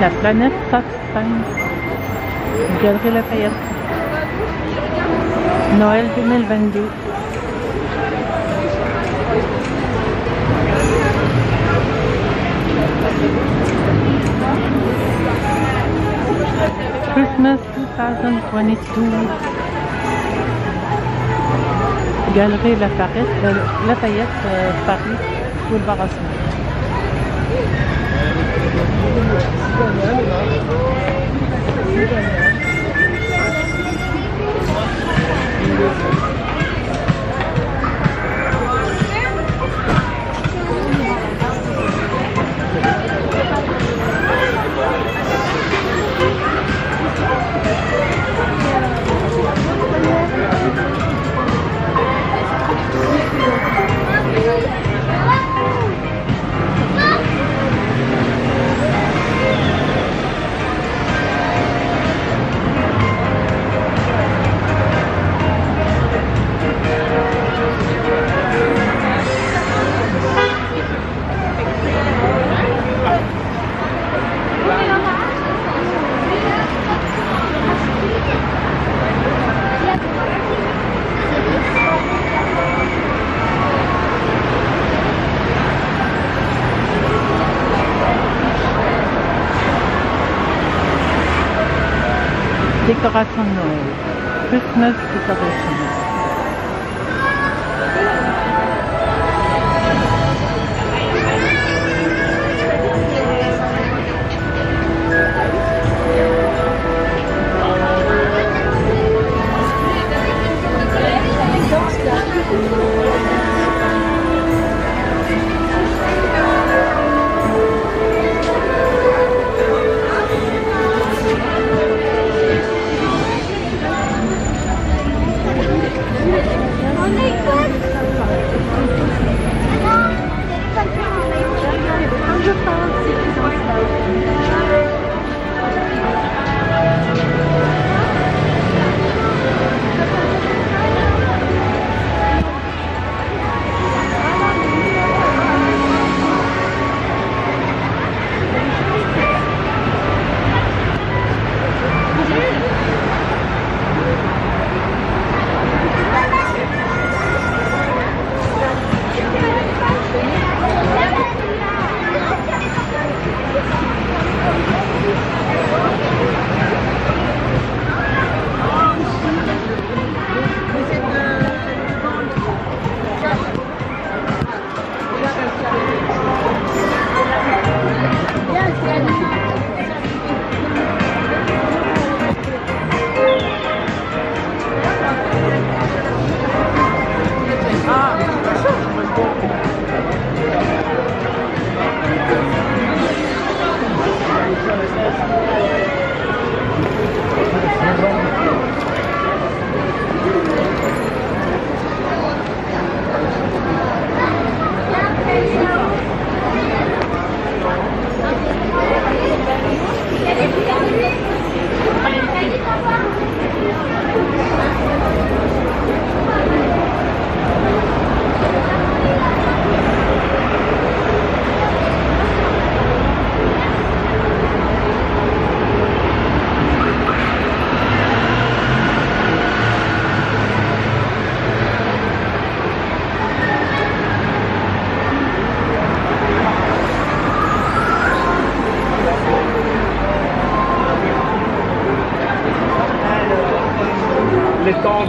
La planète Sapin, Galeries Lafayette, Noël 2022. Christmas 2022, Galeries Lafayette, Paris, boulevard Haussmann. Décoration de Noël, Christmas décoration.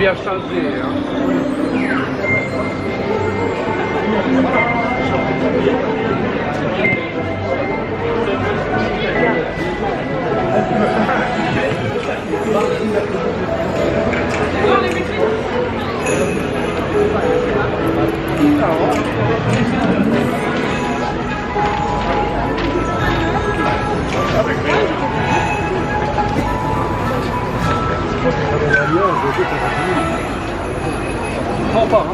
bien changé. Pas.